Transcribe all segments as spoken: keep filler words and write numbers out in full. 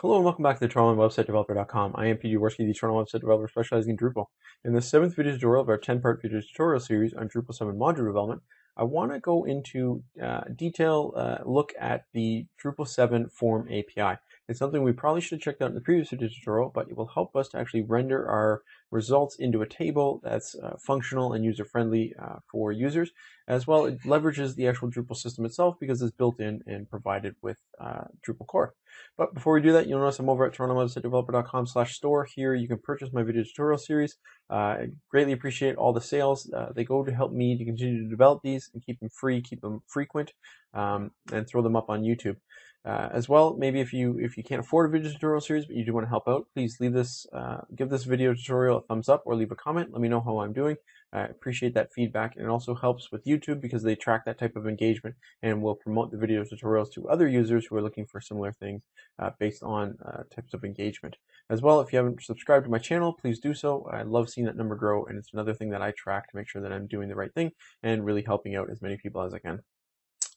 Hello and welcome back to the toront website developer dot com. I am P J Worski, the Toronto website developer specializing in Drupal. In the seventh video tutorial of our ten part video tutorial series on Drupal seven module development, I want to go into uh, detail uh, look at the Drupal seven Form A P I. It's something we probably should have checked out in the previous video tutorial, but it will help us to actually render our results into a table that's uh, functional and user-friendly uh, for users. As well, it leverages the actual Drupal system itself because it's built in and provided with uh, Drupal core. But before we do that, you'll notice I'm over at toronto website developer dot com slash store. Here you can purchase my video tutorial series. Uh, I greatly appreciate all the sales. Uh, they go to help me to continue to develop these and keep them free, keep them frequent, um, and throw them up on YouTube. Uh, as well, maybe if you if you can't afford a video tutorial series, but you do want to help out, please leave this, uh, give this video tutorial a thumbs up or leave a comment. Let me know how I'm doing. I appreciate that feedback, and it also helps with YouTube because they track that type of engagement and will promote the video tutorials to other users who are looking for similar things uh, based on uh, types of engagement. As well, if you haven't subscribed to my channel, please do so. I love seeing that number grow, and it's another thing that I track to make sure that I'm doing the right thing and really helping out as many people as I can.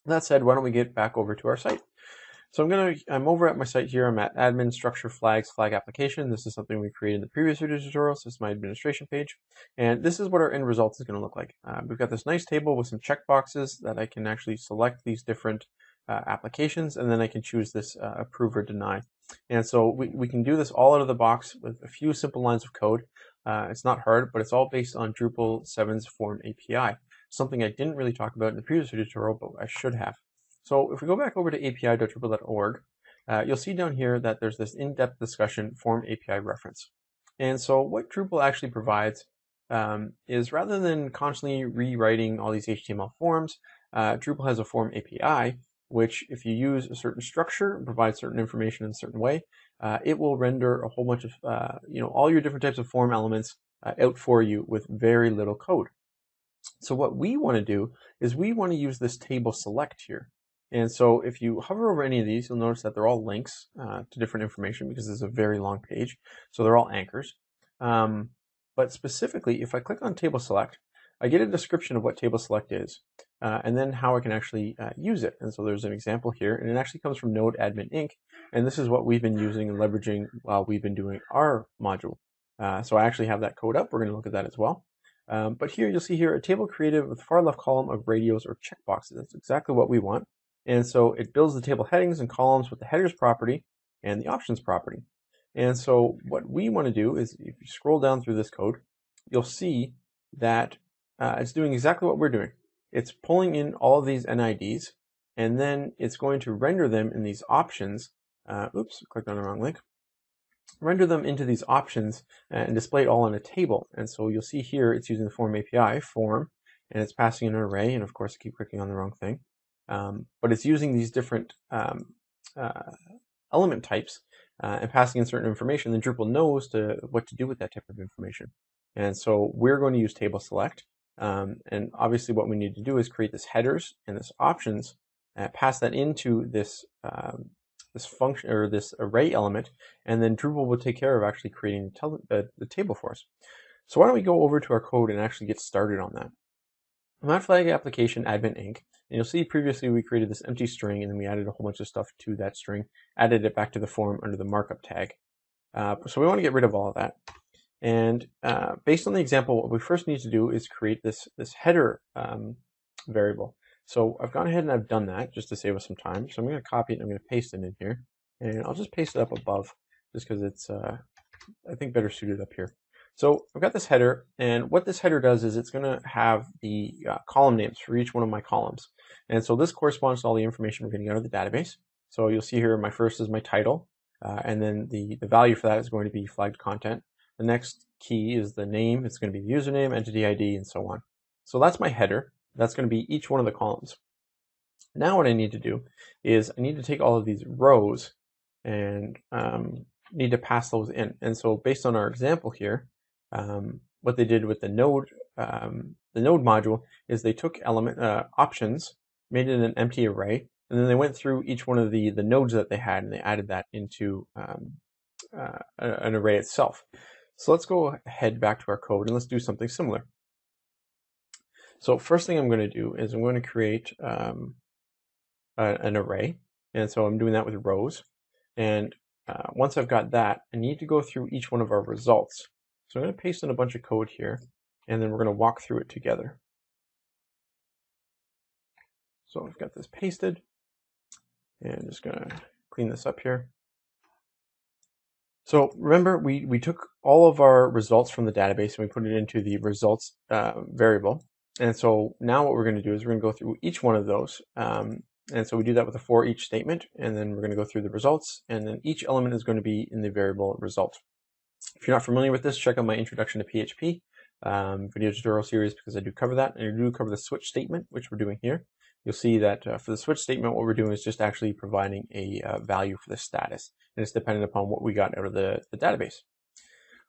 That said, why don't we get back over to our site? So I'm gonna, I'm over at my site here. I'm at admin structure flags flag application. This is something we created in the previous video tutorial. So this is my administration page, and this is what our end result is going to look like. Uh, we've got this nice table with some checkboxes that I can actually select these different uh, applications, and then I can choose this uh, approve or deny. And so we we can do this all out of the box with a few simple lines of code. Uh, it's not hard, but it's all based on Drupal seven's Form A P I. Something I didn't really talk about in the previous video tutorial, but I should have. So if we go back over to A P I dot drupal dot org, uh, you'll see down here that there's this in-depth discussion Form A P I reference. And so what Drupal actually provides um, is, rather than constantly rewriting all these H T M L forms, uh, Drupal has a Form A P I, which if you use a certain structure and provide certain information in a certain way, uh, it will render a whole bunch of, uh, you know, all your different types of form elements uh, out for you with very little code. So what we want to do is we want to use this table select here. And so if you hover over any of these, you'll notice that they're all links uh, to different information because this is a very long page. So they're all anchors. Um, but specifically, if I click on table select, I get a description of what table select is uh, and then how I can actually uh, use it. And so there's an example here, and it actually comes from Node Admin Incorporated. And this is what we've been using and leveraging while we've been doing our module. Uh, so I actually have that code up. We're going to look at that as well. Um, but here you'll see here a table created with the far left column of radios or checkboxes. That's exactly what we want. And so it builds the table headings and columns with the headers property and the options property. And so what we want to do is, if you scroll down through this code, you'll see that uh, it's doing exactly what we're doing. It's pulling in all of these N I Ds, and then it's going to render them in these options. Uh, oops, clicked on the wrong link. Render them into these options and display it all in a table. And so you'll see here it's using the Form A P I, form, and it's passing an array. And of course, I keep clicking on the wrong thing. Um, but it's using these different um, uh, element types uh, and passing in certain information. Then Drupal knows to, what to do with that type of information. And so we're going to use table select. Um, and obviously what we need to do is create this headers and this options, uh, pass that into this um, this function or this array element, and then Drupal will take care of actually creating the, uh, the table for us. So why don't we go over to our code and actually get started on that. I'm at flag application admin inc. And you'll see previously we created this empty string, and then we added a whole bunch of stuff to that string, added it back to the form under the markup tag. Uh, so we want to get rid of all of that. And uh, based on the example, what we first need to do is create this, this header um, variable. So I've gone ahead and I've done that just to save us some time. So I'm going to copy it and I'm going to paste it in here. And I'll just paste it up above just because it's, uh, I think, better suited up here. So I've got this header, and what this header does is it's going to have the uh, column names for each one of my columns. And so this corresponds to all the information we're getting out of the database. So you'll see here my first is my title, uh, and then the, the value for that is going to be flagged content. The next key is the name. It's going to be the username, entity I D, and so on. So that's my header. That's going to be each one of the columns. Now what I need to do is I need to take all of these rows and um, need to pass those in. And so based on our example here, Um, what they did with the node, um, the node module is they took element uh, options, made it an empty array, and then they went through each one of the the nodes that they had, and they added that into um, uh, an array itself. So let's go ahead back to our code and let's do something similar. So first thing I'm going to do is I'm going to create um, a, an array, and so I'm doing that with rows, and Uh, once I've got that, I need to go through each one of our results. So I'm going to paste in a bunch of code here, and then we're going to walk through it together. So I've got this pasted, and I'm just going to clean this up here. So remember, we, we took all of our results from the database and we put it into the results uh, variable. And so now what we're going to do is we're going to go through each one of those. Um, and so we do that with a for each statement, and then we're going to go through the results, and then each element is going to be in the variable result. If you're not familiar with this, check out my introduction to P H P um, video tutorial series, because I do cover that, and I do cover the switch statement, which we're doing here. You'll see that uh, for the switch statement, what we're doing is just actually providing a uh, value for the status, and it's dependent upon what we got out of the, the database.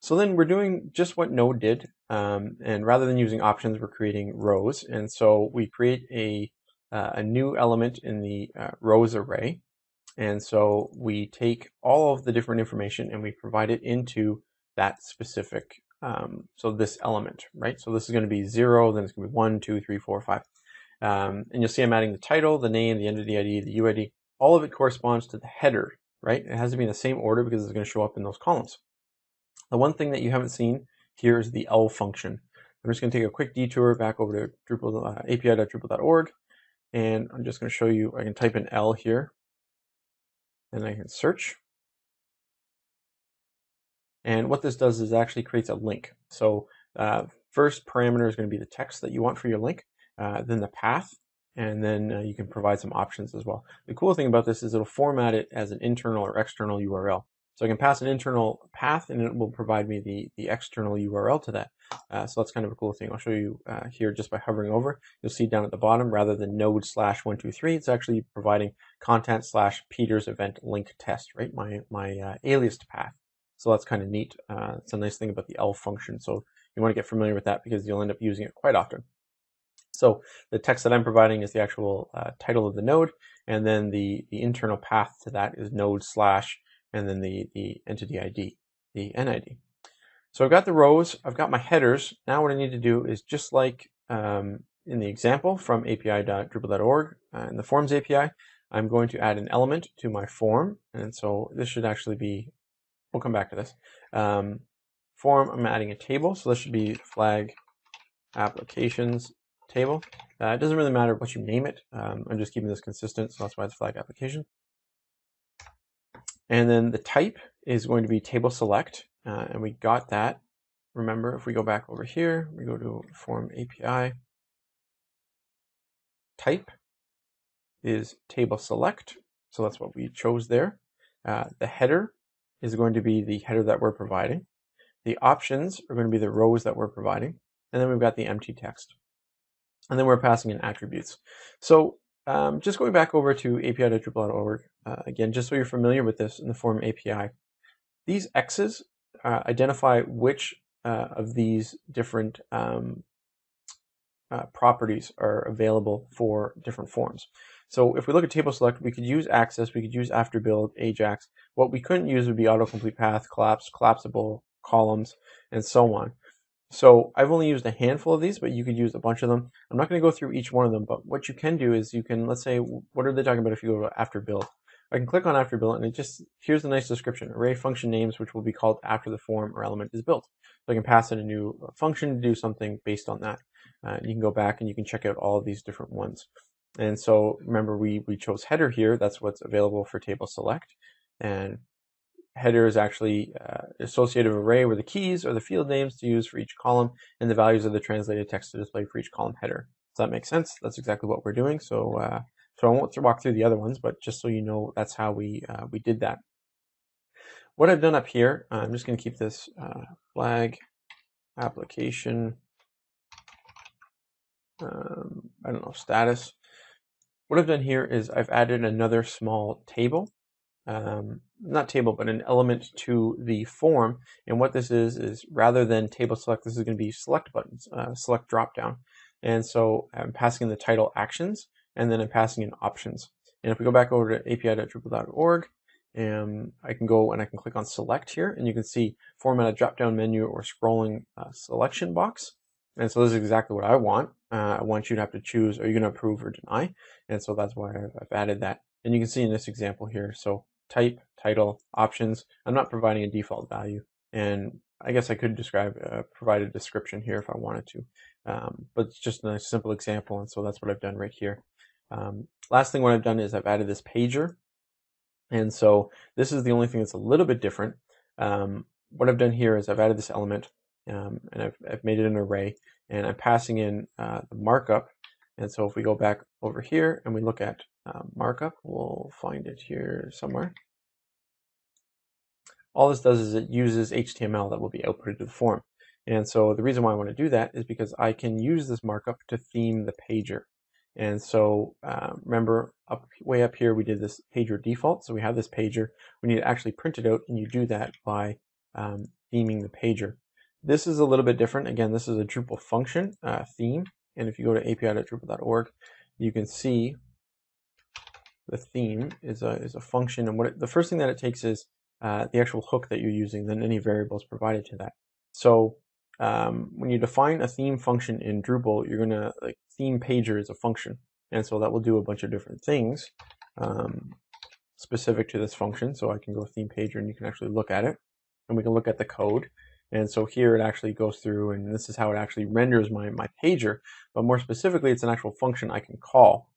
So then we're doing just what Node did, um, and rather than using options, we're creating rows. And so we create a, uh, a new element in the uh, rows array, and so we take all of the different information and we provide it into that specific, um, so this element, right? So this is going to be zero, then it's going to be one, two, three, four, five. Um, and you'll see I'm adding the title, the name, the entity I D, the U I D. All of it corresponds to the header, right? It has to be in the same order because it's going to show up in those columns. The one thing that you haven't seen here is the L function. I'm just going to take a quick detour back over to Drupal, uh, A P I dot drupal dot org, and I'm just going to show you. I can type in L here, and I can search. And what this does is it actually creates a link. So uh, first parameter is going to be the text that you want for your link. Uh, then the path, and then uh, you can provide some options as well. The cool thing about this is it'll format it as an internal or external U R L. So I can pass an internal path and it will provide me the, the external U R L to that. Uh, so that's kind of a cool thing. I'll show you uh, here just by hovering over. You'll see down at the bottom, rather than node slash one, two, three, it's actually providing content slash Peter's event link test, right? My, my uh, aliased path. So that's kind of neat. Uh, it's a nice thing about the L function. So you want to get familiar with that because you'll end up using it quite often. So the text that I'm providing is the actual uh, title of the node, and then the, the internal path to that is node slash, and then the, the entity I D, the N I D. So I've got the rows, I've got my headers. Now what I need to do is just like um, in the example from A P I dot drupal dot org uh, in the Forms A P I, I'm going to add an element to my form. And so this should actually be, we'll come back to this. Um, form, I'm adding a table. So this should be flag applications table. Uh, it doesn't really matter what you name it. Um, I'm just keeping this consistent, so that's why it's flag application. And then the type is going to be table select, uh, and we got that. Remember, if we go back over here, we go to Form A P I. Type is table select, so that's what we chose there. Uh, the header is going to be the header that we're providing. The options are going to be the rows that we're providing, and then we've got the empty text. And then we're passing in attributes. So um, just going back over to A P I dot drupal dot org, uh, again, just so you're familiar with this in the Form A P I, these X's uh, identify which uh, of these different um, uh, properties are available for different forms. So if we look at table select, we could use access, we could use after build, Ajax. What we couldn't use would be autocomplete path, collapse, collapsible columns, and so on. So I've only used a handful of these, but you could use a bunch of them. I'm not going to go through each one of them, but what you can do is you can, let's say, what are they talking about if you go to after build? I can click on after build, and it just, here's the nice description, array function names, which will be called after the form or element is built. So I can pass in a new function to do something based on that. Uh, you can go back and you can check out all of these different ones. And so remember, we, we chose header here. That's what's available for table select. And header is actually uh, associative array where the keys or the field names to use for each column, and the values of the translated text to display for each column header. Does that make sense? That's exactly what we're doing. So, uh, so I won't walk through the other ones, but just so you know, that's how we uh, we did that. What I've done up here, I'm just going to keep this uh, flag application. Um, I don't know status. What I've done here is I've added another small table. Um, not table, but an element to the form. And what this is, is rather than table select, this is going to be select buttons, uh, select dropdown. And so I'm passing in the title actions, and then I'm passing in options. And if we go back over to A P I dot drupal dot org, um, I can go and I can click on select here, and you can see format a dropdown menu or scrolling uh, selection box. And so this is exactly what I want. Uh, I want you to have to choose, are you going to approve or deny? And so that's why I've added that. And you can see in this example here, so type, title, options. I'm not providing a default value, and I guess I could describe, uh, provide a description here if I wanted to, um, but it's just a simple example, and so that's what I've done right here. Um, last thing what I've done is I've added this pager, and so this is the only thing that's a little bit different. Um, what I've done here is I've added this element, um, and I've, I've made it an array, and I'm passing in uh, the markup. And so if we go back over here and we look at uh, markup, we'll find it here somewhere. All this does is it uses H T M L that will be outputted to the form. And so the reason why I want to do that is because I can use this markup to theme the pager. And so uh, remember, up way up here, we did this pager default. So we have this pager. We need to actually print it out, and you do that by um, theming the pager. This is a little bit different. Again, this is a Drupal function uh, theme. And if you go to A P I dot drupal dot org, you can see the theme is a, is a function. And what it, the first thing that it takes is uh, the actual hook that you're using, then any variables provided to that. So um, when you define a theme function in Drupal, you're going to, like, theme pager is a function. And so that will do a bunch of different things um, specific to this function. So I can go theme pager, and you can actually look at it, and we can look at the code. And so here it actually goes through, and this is how it actually renders my, my pager. But more specifically, it's an actual function I can call.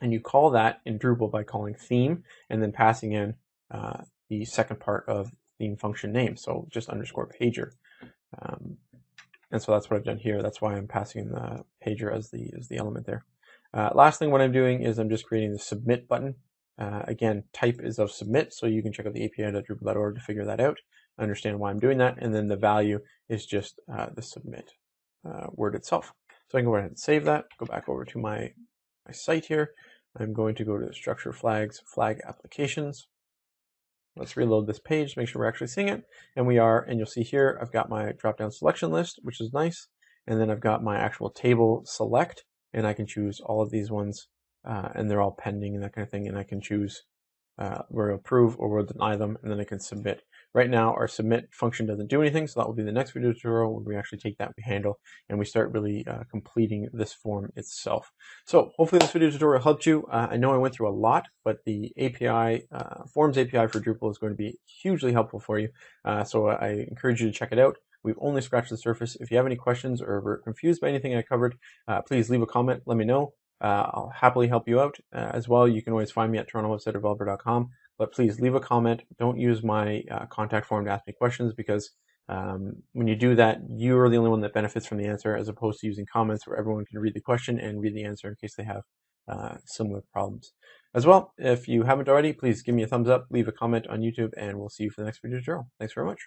And you call that in Drupal by calling theme and then passing in uh, the second part of theme function name. So just underscore pager. Um, and so that's what I've done here. That's why I'm passing the pager as the, as the element there. Uh, last thing what I'm doing is I'm just creating the submit button. Uh, again, type is of submit, so you can check out the A P I dot drupal dot org to figure that out, understand why I'm doing that, and then the value is just uh, the submit uh, word itself. So I can go ahead and save that, go back over to my, my site here. I'm going to go to structure flags, flag applications. Let's reload this page, make sure we're actually seeing it, and we are, and you'll see here I've got my drop-down selection list, which is nice, and then I've got my actual table select, and I can choose all of these ones. Uh, and they're all pending and that kind of thing, and I can choose uh, where to approve or where to deny them, and then I can submit. Right now, our submit function doesn't do anything, so that will be the next video tutorial when we actually take that handle and we start really uh, completing this form itself. So hopefully this video tutorial helped you. Uh, I know I went through a lot, but the A P I, uh, Forms A P I for Drupal is going to be hugely helpful for you, uh, so I encourage you to check it out. We've only scratched the surface. If you have any questions or were confused by anything I covered, uh, please leave a comment, let me know. Uh, I'll happily help you out uh, as well. You can always find me at toronto website developer dot com, but please leave a comment. Don't use my uh, contact form to ask me questions, because um, when you do that, you are the only one that benefits from the answer, as opposed to using comments where everyone can read the question and read the answer in case they have uh, similar problems. As well, if you haven't already, please give me a thumbs up, leave a comment on YouTube, and we'll see you for the next video tutorial. Thanks very much.